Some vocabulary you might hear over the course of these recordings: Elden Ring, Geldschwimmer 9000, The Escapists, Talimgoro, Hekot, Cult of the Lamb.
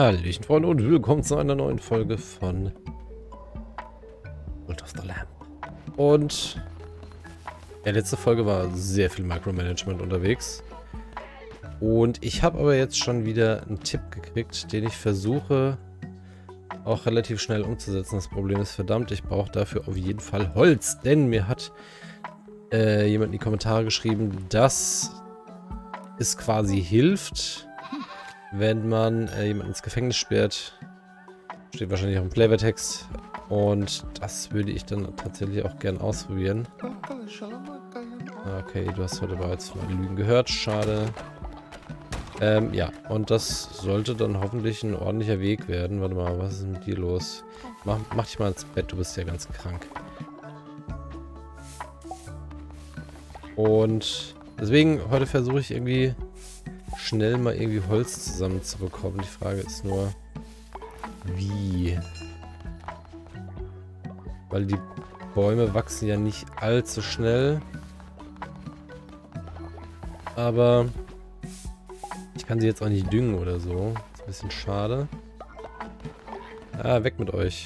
Hallöchen Freunde und willkommen zu einer neuen Folge von Cult of the Lamb. Und der letzte Folge war sehr viel Micromanagement unterwegs. Und ich habe aber jetzt schon wieder einen Tipp gekriegt, den ich versuche auch relativ schnell umzusetzen. Das Problem ist verdammt, ich brauche dafür auf jeden Fall Holz, denn mir hat jemand in die Kommentare geschrieben, dass es quasi hilft, wenn man jemanden ins Gefängnis sperrt. Steht wahrscheinlich auch im Flavortext. Und das würde ich dann tatsächlich auch gern ausprobieren. Okay, du hast heute bereits von meinen Lügen gehört. Schade. Ja, und das sollte dann hoffentlich ein ordentlicher Weg werden. Warte mal, was ist mit dir los? Mach dich mal ins Bett, du bist ja ganz krank. Und deswegen, heute versuche ich irgendwie schnell mal irgendwie Holz zusammenzubekommen. Die Frage ist nur, wie? Weil die Bäume wachsen ja nicht allzu schnell. Aber ich kann sie jetzt auch nicht düngen oder so. Ist ein bisschen schade. Ah, weg mit euch.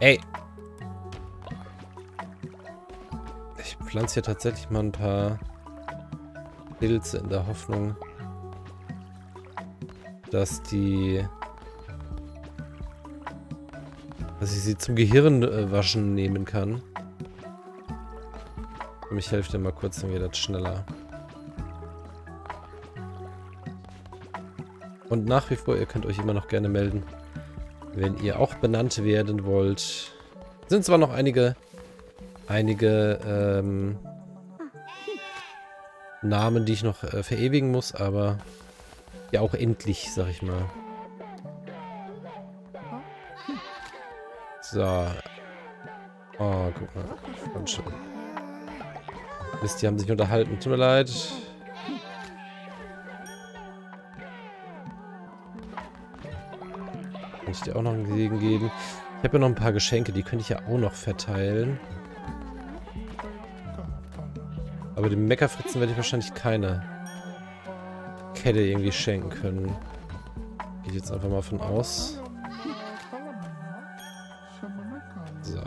Ey! Ich pflanze hier tatsächlich mal ein paar Pilze in der Hoffnung, dass ich sie zum Gehirnwaschen nehmen kann. Für mich hilft ja mal kurz, dann geht das schneller. Und nach wie vor, ihr könnt euch immer noch gerne melden, wenn ihr auch benannt werden wollt. Sind zwar noch einige Namen, die ich noch verewigen muss, aber ja auch endlich, sag ich mal. So. Oh, guck mal. Ganz schön. Mist, die haben sich unterhalten. Tut mir leid. Kann ich dir auch noch einen Segen geben? Ich habe ja noch ein paar Geschenke, die könnte ich ja auch noch verteilen. Aber den Meckerfritzen werde ich wahrscheinlich keine Kette irgendwie schenken können. Geht jetzt einfach mal von aus. So.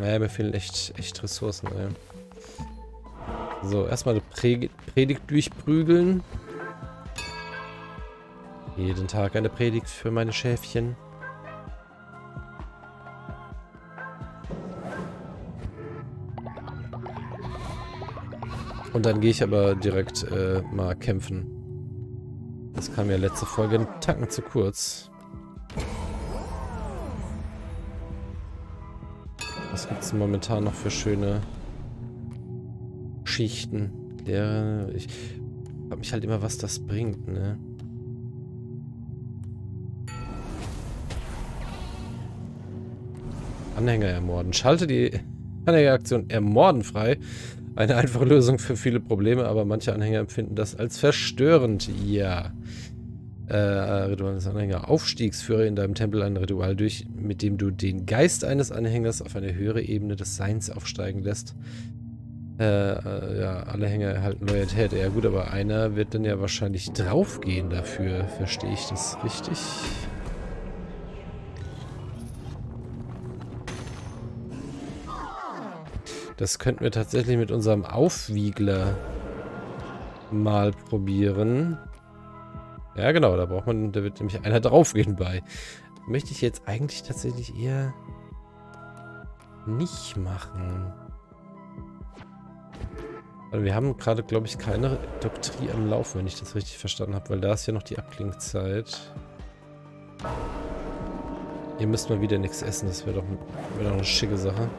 Naja, mir fehlen echt Ressourcen, ey. So, erstmal die Predigt durchprügeln. Jeden Tag eine Predigt für meine Schäfchen. Und dann gehe ich aber direkt mal kämpfen. Das kam ja letzte Folge einen Tacken zu kurz. Was gibt es momentan noch für schöne Geschichten? Ja, ich frage mich halt immer, was das bringt, ne? Anhänger ermorden. Schalte die Anhängeraktion Ermorden frei. Eine einfache Lösung für viele Probleme, aber manche Anhänger empfinden das als verstörend. Ja. Ritual des Anhängers. Aufstiegsführe in deinem Tempel ein Ritual durch, mit dem du den Geist eines Anhängers auf eine höhere Ebene des Seins aufsteigen lässt. Ja, Anhänger erhalten Loyalität. Ja gut, aber einer wird dann ja wahrscheinlich draufgehen dafür. Verstehe ich das richtig? Das könnten wir tatsächlich mit unserem Aufwiegler mal probieren. Ja genau, da braucht man, da wird nämlich einer draufgehen bei. Möchte ich jetzt eigentlich tatsächlich eher nicht machen. Also wir haben gerade, glaube ich, keine Doktrin am Laufen, wenn ich das richtig verstanden habe, weil da ist ja noch die Abklingzeit. Ihr müsst mal wieder nichts essen, das wäre doch eine schicke Sache.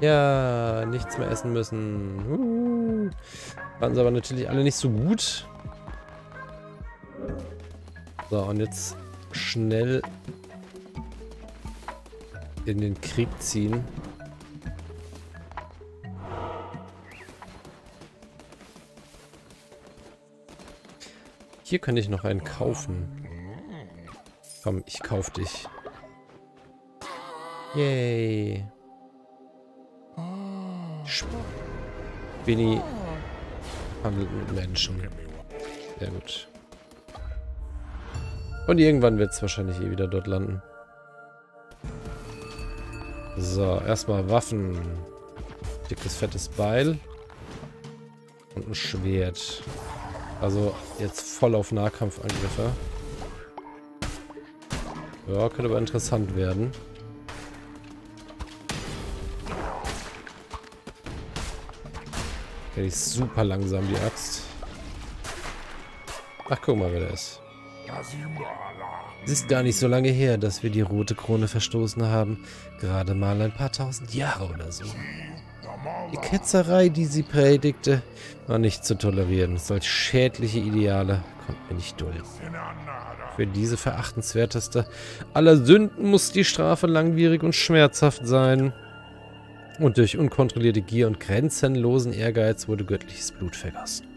Ja, nichts mehr essen müssen. Waren sie aber natürlich alle nicht so gut. So, und jetzt schnell in den Krieg ziehen. Hier könnte ich noch einen kaufen. Komm, ich kauf dich. Yay. Spinny handelt mit Menschen. Sehr gut. Und irgendwann wird es wahrscheinlich eh wieder dort landen. So, erstmal Waffen. Dickes, fettes Beil. Und ein Schwert. Also jetzt voll auf Nahkampfangriffe. Ja, könnte aber interessant werden. Die ist super langsam, die Axt. Ach, guck mal, wer der ist. Es ist gar nicht so lange her, dass wir die rote Krone verstoßen haben. Gerade mal ein paar tausend Jahre oder so. Die Ketzerei, die sie predigte, war nicht zu tolerieren. Solch schädliche Ideale konnten wir nicht dulden. Für diese verachtenswerteste aller Sünden muss die Strafe langwierig und schmerzhaft sein. Und durch unkontrollierte Gier und grenzenlosen Ehrgeiz wurde göttliches Blut vergossen.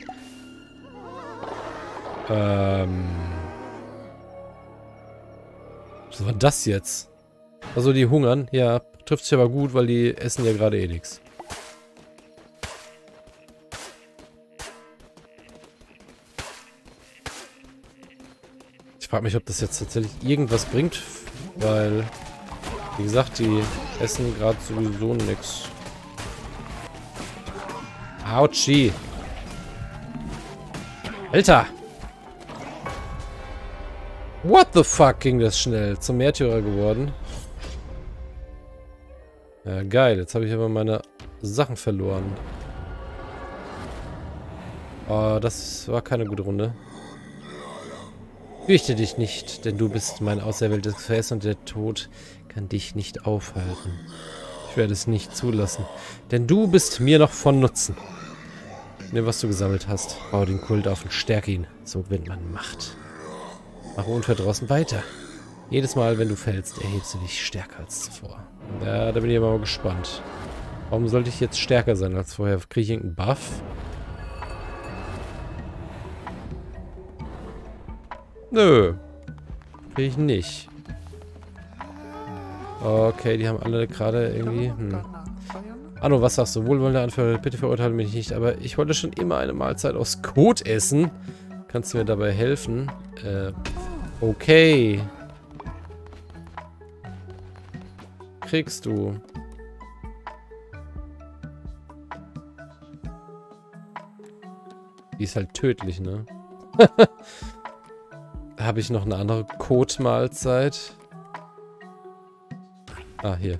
Was war das jetzt? Also die hungern. Ja, trifft sich aber gut, weil die essen ja gerade eh nichts. Ich frage mich, ob das jetzt tatsächlich irgendwas bringt, weil... Wie gesagt, die essen gerade sowieso nichts. Autschi. Alter. What the fuck, ging das schnell? Zum Märtyrer geworden. Ja, geil. Jetzt habe ich aber meine Sachen verloren. Oh, das war keine gute Runde. Fürchte dich nicht, denn du bist mein auserwähltes Gefäß und der Tod kann dich nicht aufhalten. Ich werde es nicht zulassen, denn du bist mir noch von Nutzen. Nimm, was du gesammelt hast, bau den Kult auf und stärke ihn. So gewinnt man Macht. Mache unverdrossen weiter. Jedes Mal, wenn du fällst, erhebst du dich stärker als zuvor. Ja, da bin ich aber mal gespannt. Warum sollte ich jetzt stärker sein als vorher? Kriege ich irgendeinen Buff? Nö. Kriege ich nicht. Okay, die haben alle gerade irgendwie... Anno, was sagst du? Wohlwollender Anführer, bitte verurteile mich nicht, aber ich wollte schon immer eine Mahlzeit aus Kot essen. Kannst du mir dabei helfen? Okay. Kriegst du. Die ist halt tödlich, ne? Habe ich noch eine andere Kotmahlzeit? Ah, hier.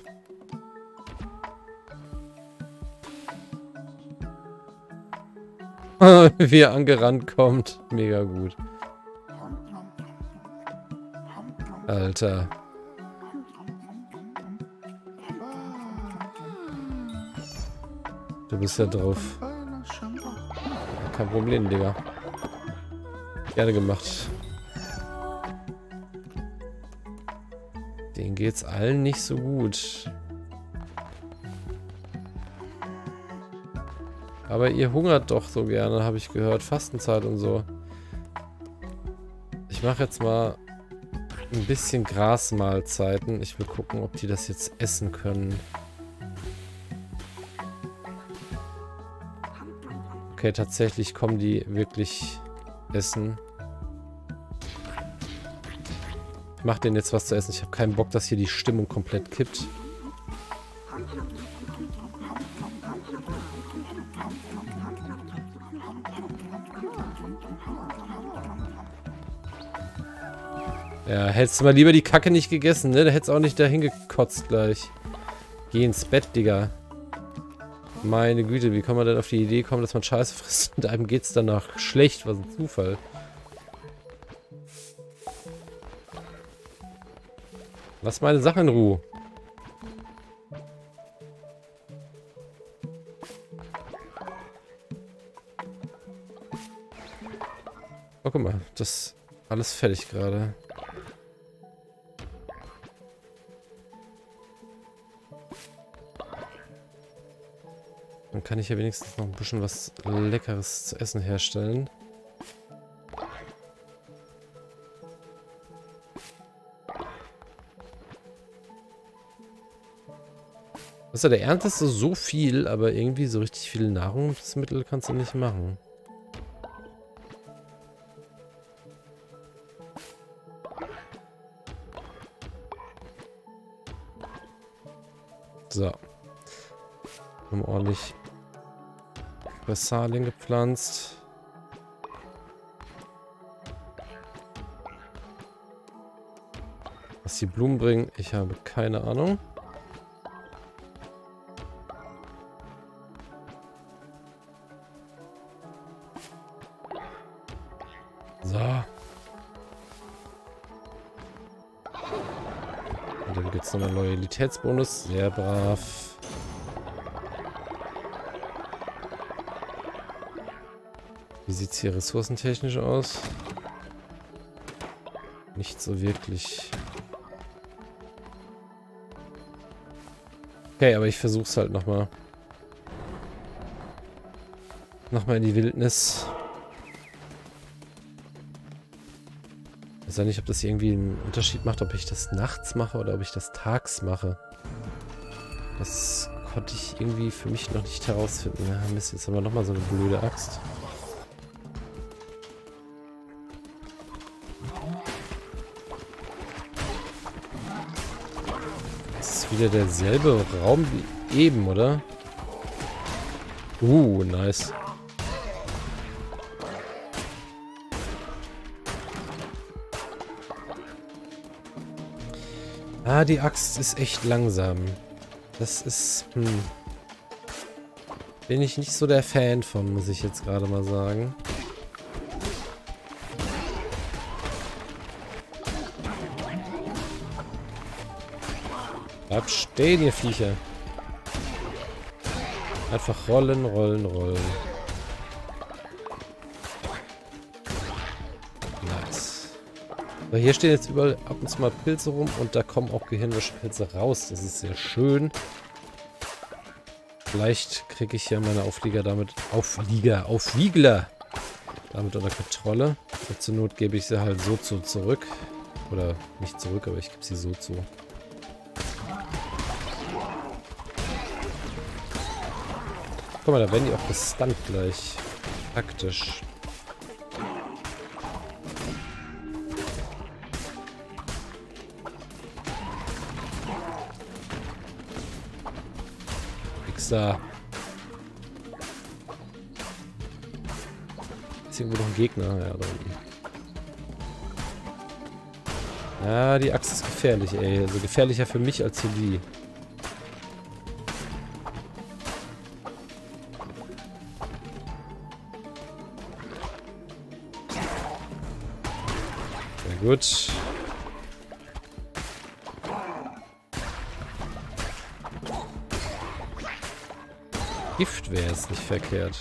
Wie er angerannt kommt. Mega gut. Alter. Du bist ja drauf. Kein Problem, Digga. Gerne gemacht. Denen geht's allen nicht so gut. Aber ihr hungert doch so gerne, habe ich gehört. Fastenzeit und so. Ich mache jetzt mal ein bisschen Grasmahlzeiten. Ich will gucken, ob die das jetzt essen können. Okay, tatsächlich kommen die wirklich essen. Ich mache denen jetzt was zu essen. Ich habe keinen Bock, dass hier die Stimmung komplett kippt. Ja, hättest du mal lieber die Kacke nicht gegessen, ne? Da hättest du auch nicht dahin gekotzt gleich. Geh ins Bett, Digga. Meine Güte, wie kann man denn auf die Idee kommen, dass man Scheiße frisst und einem geht's danach schlecht? Was ein Zufall. Lass meine Sachen in Ruhe. Oh, guck mal. Das ist alles fertig gerade. Dann kann ich ja wenigstens noch ein bisschen was Leckeres zu essen herstellen. Also der erntest du so viel, aber irgendwie so richtig viele Nahrungsmittel kannst du nicht machen. So. Wir haben ordentlich Versalien gepflanzt. Was die Blumen bringen, ich habe keine Ahnung. So. Und dann gibt es nochmal einen Loyalitätsbonus. Sehr brav. Wie sieht es hier ressourcentechnisch aus? Nicht so wirklich. Okay, aber ich versuch's halt nochmal. Nochmal in die Wildnis. Ich weiß ja nicht, ob das irgendwie einen Unterschied macht, ob ich das nachts mache oder ob ich das tags mache. Das konnte ich irgendwie für mich noch nicht herausfinden. Ja, Mist, jetzt haben wir nochmal so eine blöde Axt. Wieder derselbe Raum wie eben, oder? Nice. Ah, die Axt ist echt langsam. Das ist... Bin ich nicht so der Fan von, muss ich jetzt gerade mal sagen. Bleib stehen, ihr Viecher. Einfach rollen, rollen, rollen. Nice. So, hier stehen jetzt überall ab und zu mal Pilze rum und da kommen auch Gehirnwäschepilze raus. Das ist sehr schön. Vielleicht kriege ich ja meine Auflieger damit... Aufwiegler! Damit unter Kontrolle. Und zur Not gebe ich sie halt so zurück. Oder nicht zurück, aber ich gebe sie so zu. Guck mal, da werden die auch gestunt gleich. Praktisch. Nix da. Ist irgendwo noch ein Gegner? Ja, da unten. Ja, die Axt ist gefährlich, ey. Also gefährlicher für mich als für die. Gut. Gift wäre jetzt nicht verkehrt.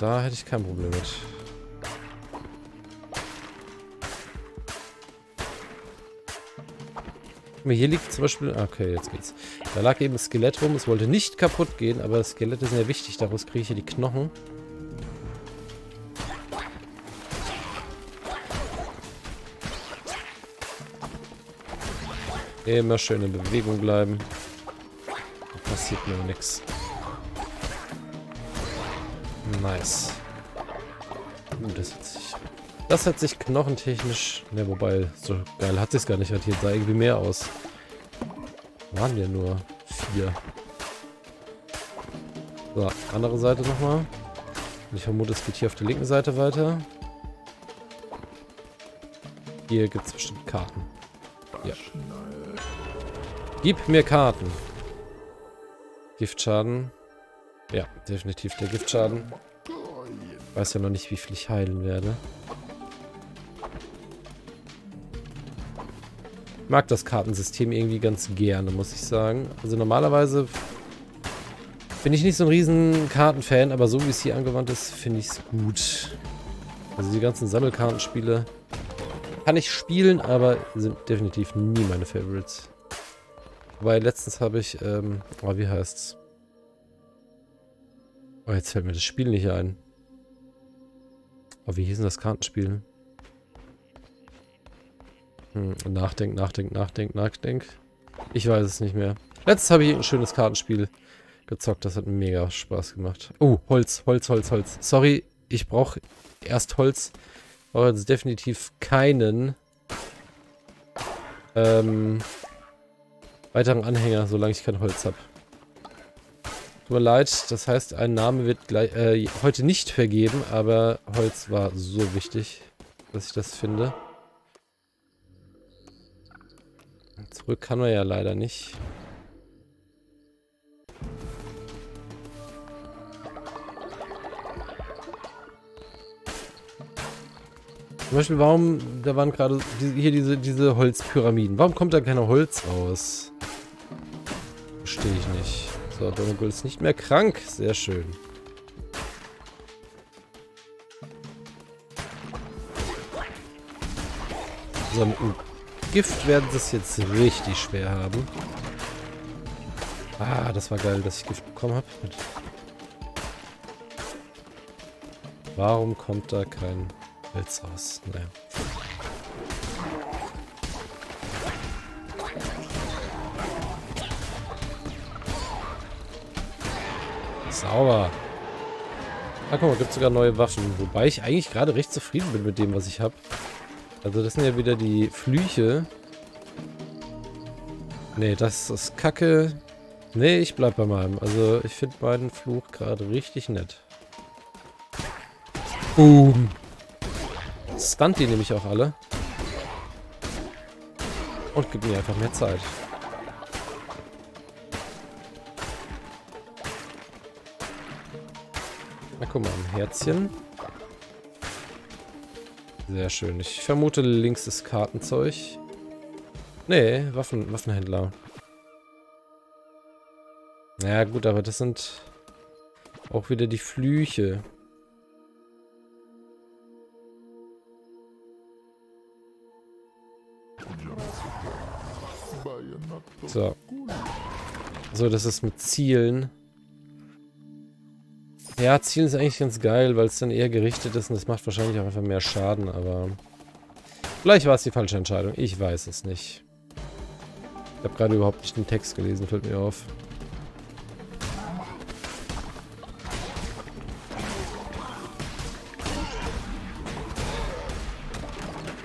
Da hätte ich kein Problem mit. Hier liegt zum Beispiel... Okay, jetzt geht's. Da lag eben ein Skelett rum. Es wollte nicht kaputt gehen, aber Skelette sind ja wichtig. Daraus kriege ich hier die Knochen. Immer schön in Bewegung bleiben. Da passiert mir nichts. Nice. Das hat sich knochentechnisch... Ne, wobei, so geil hat sich's gar nicht rentiert. Sah irgendwie mehr aus. Waren ja nur 4. So, andere Seite nochmal. Ich vermute, es geht hier auf der linken Seite weiter. Hier gibt es bestimmt Karten. Ja. Gib mir Karten. Giftschaden. Ja, definitiv der Giftschaden. Ich weiß ja noch nicht, wie viel ich heilen werde. Ich mag das Kartensystem irgendwie ganz gerne, muss ich sagen. Also normalerweise bin ich nicht so ein riesen Kartenfan, aber so wie es hier angewandt ist, finde ich es gut. Also die ganzen Sammelkartenspiele kann ich spielen, aber sind definitiv nie meine Favorites. Wobei, letztens habe ich, wie heißt's? Oh, jetzt fällt mir das Spiel nicht ein. Wie hieß denn das Kartenspiel? Nachdenk. Ich weiß es nicht mehr. Letztes habe ich ein schönes Kartenspiel gezockt. Das hat mega Spaß gemacht. Oh, Holz, Holz, Holz, Holz. Sorry, ich brauche erst Holz. Aber jetzt definitiv keinen weiteren Anhänger, solange ich kein Holz habe. Tut mir leid, das heißt, ein Name wird gleich, heute nicht vergeben, aber Holz war so wichtig, dass ich das finde. Zurück kann man ja leider nicht. Zum Beispiel, warum, da waren gerade hier diese Holzpyramiden. Warum kommt da kein Holz raus? Verstehe ich nicht. So, Donnergold ist nicht mehr krank. Sehr schön. So, mit dem Gift werden sie es jetzt richtig schwer haben. Ah, das war geil, dass ich Gift bekommen habe. Warum kommt da kein Holz raus? Naja. Sauber. Ah, guck mal, gibt es sogar neue Waffen. Wobei ich eigentlich gerade recht zufrieden bin mit dem, was ich habe. Also das sind ja wieder die Flüche. Nee, das ist Kacke. Nee, ich bleib bei meinem. Also ich finde meinen Fluch gerade richtig nett. Boom. Stunt die nämlich auch alle. Und gibt mir einfach mehr Zeit. Na, guck mal, ein Herzchen. Sehr schön. Ich vermute, links ist Kartenzeug. Nee, Waffenhändler. Naja, gut, aber das sind auch wieder die Flüche. So. So, das ist mit Zielen. Ja, Zielen ist eigentlich ganz geil, weil es dann eher gerichtet ist und das macht wahrscheinlich auch einfach mehr Schaden, aber vielleicht war es die falsche Entscheidung. Ich weiß es nicht. Ich habe gerade überhaupt nicht den Text gelesen, fällt mir auf.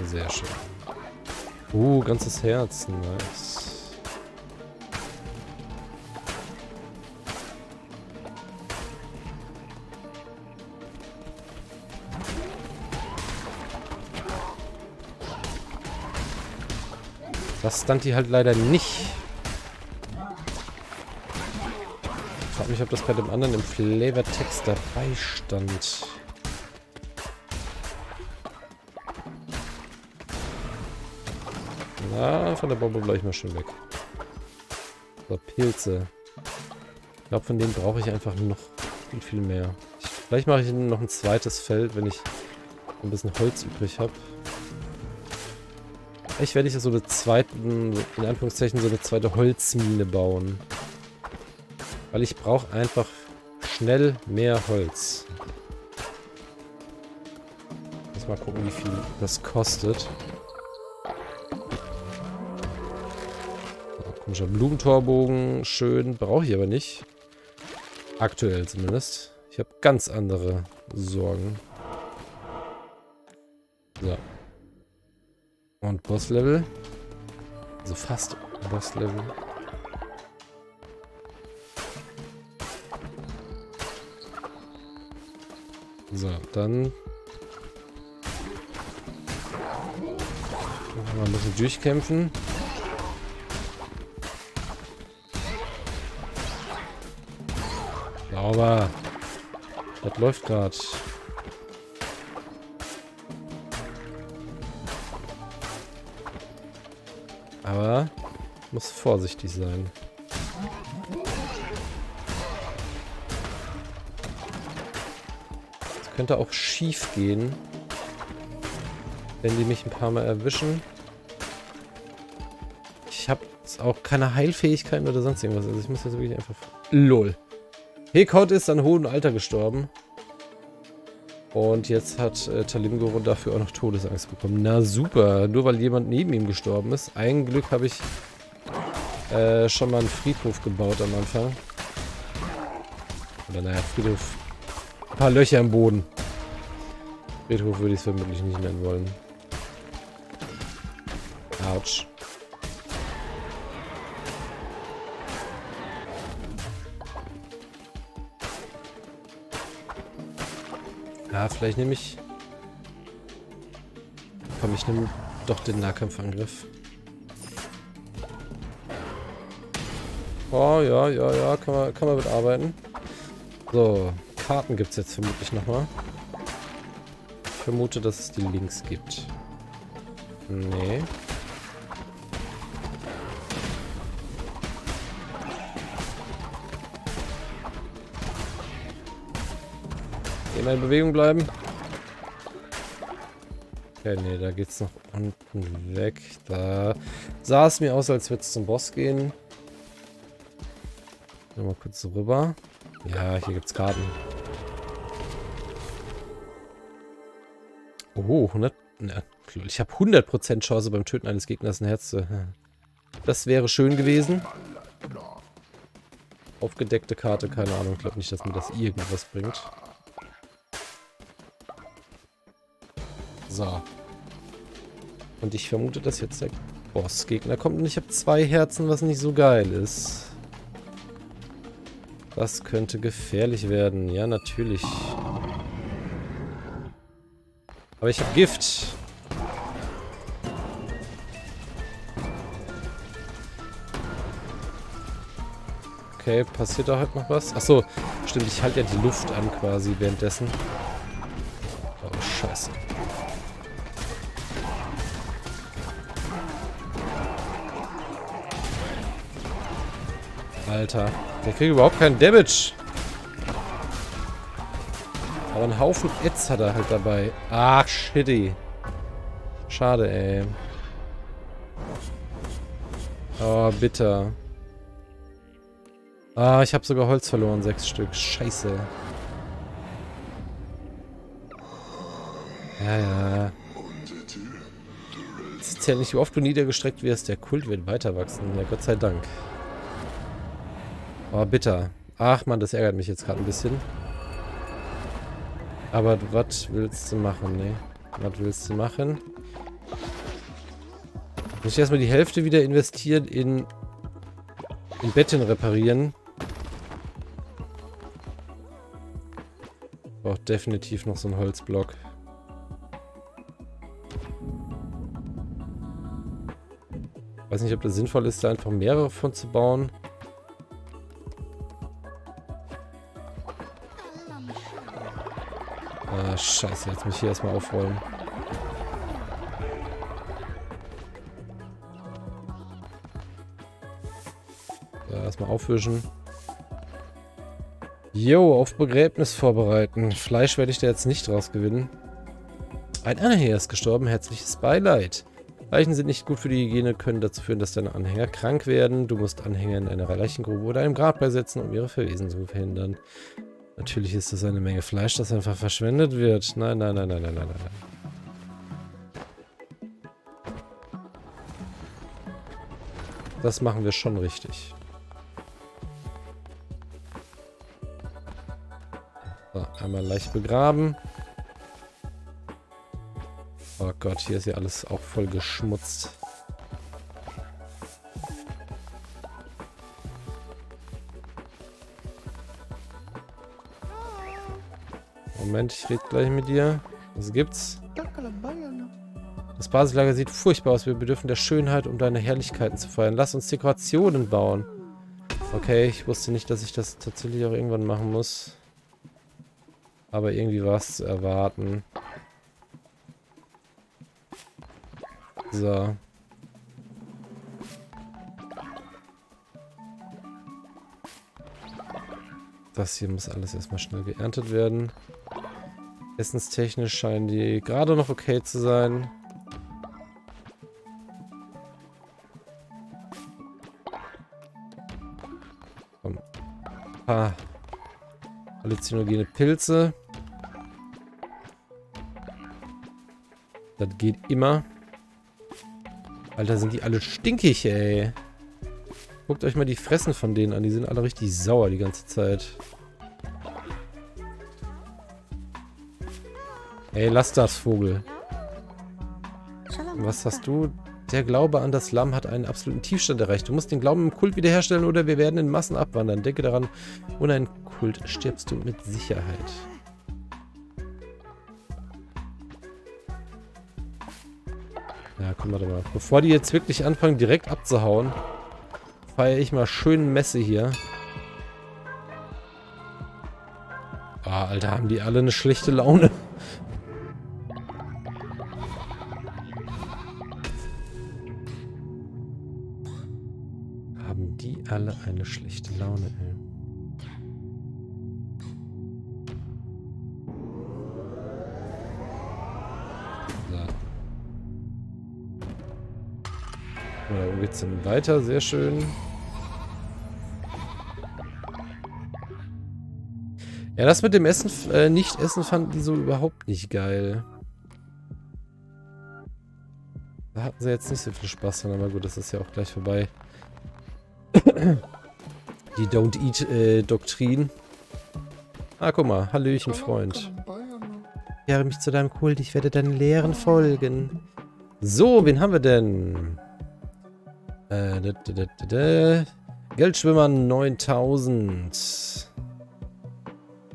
Sehr schön. Ganzes Herz, nice. Das stand die halt leider nicht. Ich frage mich, ob das bei dem anderen im Flavortext dabei stand. Na, von der Bombe bleibe ich mal schön weg. So, Pilze. Ich glaube, von denen brauche ich einfach noch viel mehr. Vielleicht mache ich noch ein zweites Feld, wenn ich ein bisschen Holz übrig habe. Vielleicht werde ich so eine zweite, in Anführungszeichen, so eine zweite Holzmine bauen. Weil ich brauche einfach schnell mehr Holz. Muss mal gucken, wie viel das kostet. So, komischer Blumentorbogen, schön, brauche ich aber nicht. Aktuell zumindest. Ich habe ganz andere Sorgen. So. Und Bosslevel. Also fast Bosslevel. So, dann machen wir ein bisschen durchkämpfen. Sauber. Das läuft gerade. Aber muss vorsichtig sein. Das könnte auch schief gehen, wenn die mich ein paar Mal erwischen. Ich habe auch keine Heilfähigkeiten oder sonst irgendwas. Also ich muss jetzt wirklich einfach... LOL. Hekot ist an hohem Alter gestorben. Und jetzt hat Talimgoro dafür auch noch Todesangst bekommen. Na super, nur weil jemand neben ihm gestorben ist. Ein Glück habe ich schon mal einen Friedhof gebaut am Anfang. Oder naja, Friedhof. Ein paar Löcher im Boden. Friedhof würde ich es vermutlich nicht nennen wollen. Autsch. Ja, vielleicht nehme ich... Komm, ich nehme doch den Nahkampfangriff. Oh, ja, ja, ja, kann man mitarbeiten. So, Karten gibt es jetzt vermutlich nochmal. Ich vermute, dass es die Links gibt. Nee. Immer in Bewegung bleiben. Okay, nee, da geht's nach unten weg. Da sah es mir aus, als würde es zum Boss gehen. Mal kurz rüber. Ja, hier gibt's Karten. Oh, 100. Na, ich habe 100% Chance beim Töten eines Gegners ein Herz. Das wäre schön gewesen. Aufgedeckte Karte, keine Ahnung. Ich glaube nicht, dass mir das irgendwas bringt. So. Und ich vermute, dass jetzt der Bossgegner kommt und ich habe 2 Herzen, was nicht so geil ist. Das könnte gefährlich werden. Ja, natürlich. Aber ich habe Gift. Okay, passiert da halt noch was? Achso, stimmt, ich halte ja die Luft an quasi währenddessen. Oh, scheiße. Alter, der kriegt überhaupt keinen Damage. Aber einen Haufen Ads hat er halt dabei. Ah, shitty. Schade, ey. Oh, bitter. Ah, ich habe sogar Holz verloren, 6 Stück. Scheiße. Ja, ja. Es zählt nicht, wie oft du niedergestreckt wirst. Der Kult wird weiter wachsen. Ja, Gott sei Dank. Oh, bitter. Ach man, das ärgert mich jetzt gerade ein bisschen. Aber was willst du machen, ne? Was willst du machen? Muss ich erstmal die Hälfte wieder investieren in Betten reparieren. Braucht definitiv noch so einen Holzblock. Weiß nicht, ob das sinnvoll ist, da einfach mehrere von zu bauen. Scheiße, jetzt muss ich hier erstmal aufräumen. Ja, erstmal aufwischen. Jo, auf Begräbnis vorbereiten. Fleisch werde ich da jetzt nicht rausgewinnen. Ein Anhänger ist gestorben. Herzliches Beileid. Leichen sind nicht gut für die Hygiene, können dazu führen, dass deine Anhänger krank werden. Du musst Anhänger in einer Leichengrube oder einem Grab beisetzen, um ihre Verwesen zu verhindern. Natürlich ist das eine Menge Fleisch, das einfach verschwendet wird. Nein, nein, nein, nein, nein, nein, nein. Das machen wir schon richtig. So, einmal leicht begraben. Oh Gott, hier ist ja alles auch voll geschmutzt. Moment, ich rede gleich mit dir. Was gibt's? Das Basislager sieht furchtbar aus. Wir bedürfen der Schönheit, um deine Herrlichkeiten zu feiern. Lass uns Dekorationen bauen. Okay, ich wusste nicht, dass ich das tatsächlich auch irgendwann machen muss. Aber irgendwie war es zu erwarten. So. Das hier muss alles erstmal schnell geerntet werden. Essenstechnisch scheinen die gerade noch okay zu sein. Komm. Ein paar halluzinogene Pilze. Das geht immer. Alter, sind die alle stinkig, ey. Guckt euch mal die Fressen von denen an. Die sind alle richtig sauer die ganze Zeit. Ey, lass das, Vogel. Was hast du? Der Glaube an das Lamm hat einen absoluten Tiefstand erreicht. Du musst den Glauben im Kult wiederherstellen oder wir werden in Massen abwandern. Denke daran, ohne einen Kult stirbst du mit Sicherheit. Ja, komm, warte mal. Bevor die jetzt wirklich anfangen, direkt abzuhauen, feiere ich mal schön Messe hier. Ah, Alter, haben die alle eine schlechte Laune. Haben die alle eine schlechte Laune, ey. Oder wo geht's denn weiter? Sehr schön. Ja, das mit dem Essen, Nicht-Essen fanden die so überhaupt nicht geil. Da hatten sie jetzt nicht so viel Spaß dran, aber gut, das ist ja auch gleich vorbei. Die Don't-Eat-Doktrin. Ah, guck mal. Hallöchen, Freund. Ich wehre mich zu deinem Kult. Ich werde deinen Lehren folgen. So, wen haben wir denn? Geldschwimmer 9000.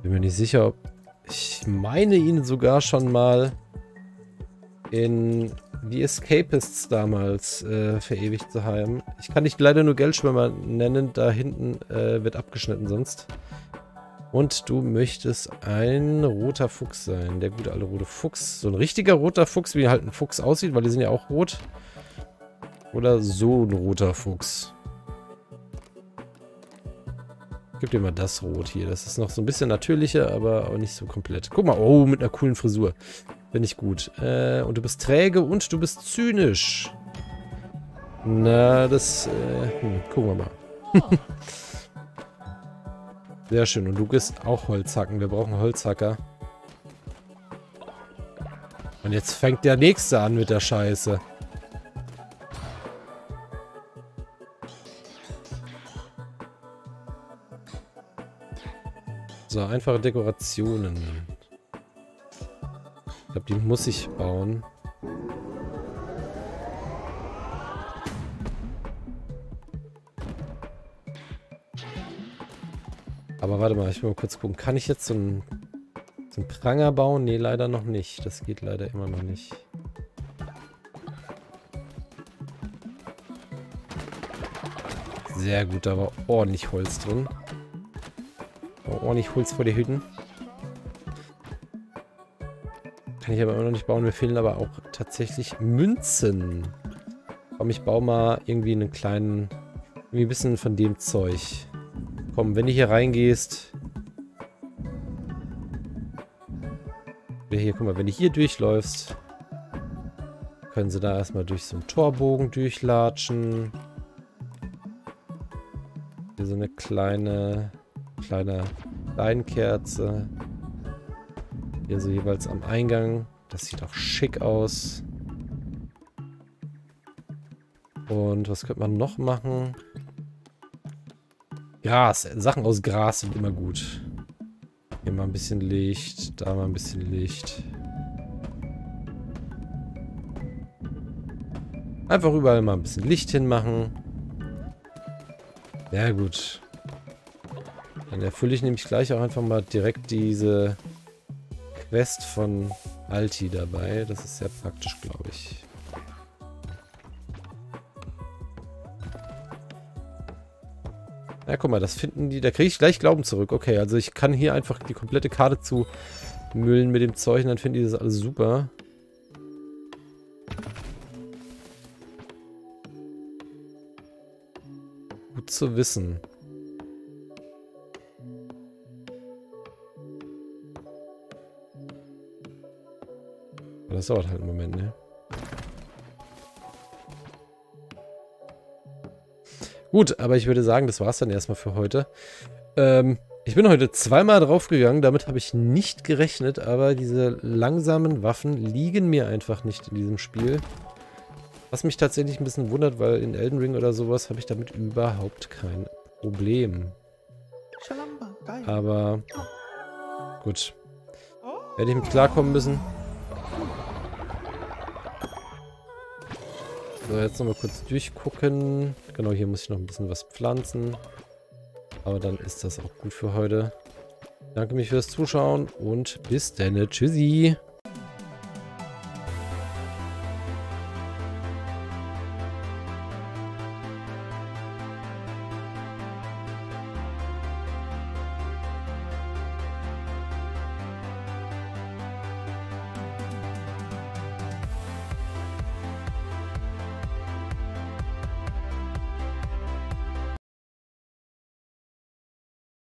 Bin mir nicht sicher, ob... Ich meine ihn sogar schon mal in The Escapists damals verewigt zu haben. Ich kann dich leider nur Geldschwimmer nennen. Da hinten wird abgeschnitten sonst. Und du möchtest ein roter Fuchs sein. Der gute alte rote Fuchs. So ein richtiger roter Fuchs, wie halt ein Fuchs aussieht, weil die sind ja auch rot. Oder so ein roter Fuchs. Gib dir mal das Rot hier. Das ist noch so ein bisschen natürlicher, aber auch nicht so komplett. Guck mal, oh, mit einer coolen Frisur. Bin ich gut. Und du bist träge und du bist zynisch. Na, das... gucken wir mal. Sehr schön. Und du bist auch Holzhacken. Wir brauchen Holzhacker. Und jetzt fängt der Nächste an mit der Scheiße. So, einfache Dekorationen. Ich glaube, die muss ich bauen. Aber warte mal, ich will mal kurz gucken. Kann ich jetzt so einen Pranger bauen? Nee, leider noch nicht. Das geht leider immer noch nicht. Sehr gut, da war ordentlich Holz drin. Ordentlich Holz vor die Hütten. Kann ich aber immer noch nicht bauen. Mir fehlen aber auch tatsächlich Münzen. Komm, ich baue mal irgendwie einen kleinen... Irgendwie ein bisschen von dem Zeug. Komm, wenn du hier reingehst... Oder hier, guck mal, wenn du hier durchläufst... Können sie da erstmal durch so einen Torbogen durchlatschen. Hier so eine kleine Leinenkerze. Hier so jeweils am Eingang. Das sieht auch schick aus. Und was könnte man noch machen? Gras. Sachen aus Gras sind immer gut. Hier mal ein bisschen Licht. Da mal ein bisschen Licht. Einfach überall mal ein bisschen Licht hinmachen. Sehr gut. Dann erfülle ich nämlich gleich auch einfach mal direkt diese Quest von Alti dabei. Das ist sehr praktisch, glaube ich. Ja, guck mal, das finden die... Da kriege ich gleich Glauben zurück. Okay, also ich kann hier einfach die komplette Karte zumüllen mit dem Zeug und dann finden die das alles super. Gut zu wissen. Das dauert halt einen Moment, ne? Gut, aber ich würde sagen, das war's dann erstmal für heute. Ich bin heute zweimal draufgegangen, damit habe ich nicht gerechnet, aber diese langsamen Waffen liegen mir einfach nicht in diesem Spiel. Was mich tatsächlich ein bisschen wundert, weil in Elden Ring oder sowas habe ich damit überhaupt kein Problem. Aber gut. Werde ich mit klarkommen müssen. So, jetzt nochmal kurz durchgucken. Genau, hier muss ich noch ein bisschen was pflanzen. Aber dann ist das auch gut für heute. Danke mich fürs Zuschauen und bis dann. Tschüssi.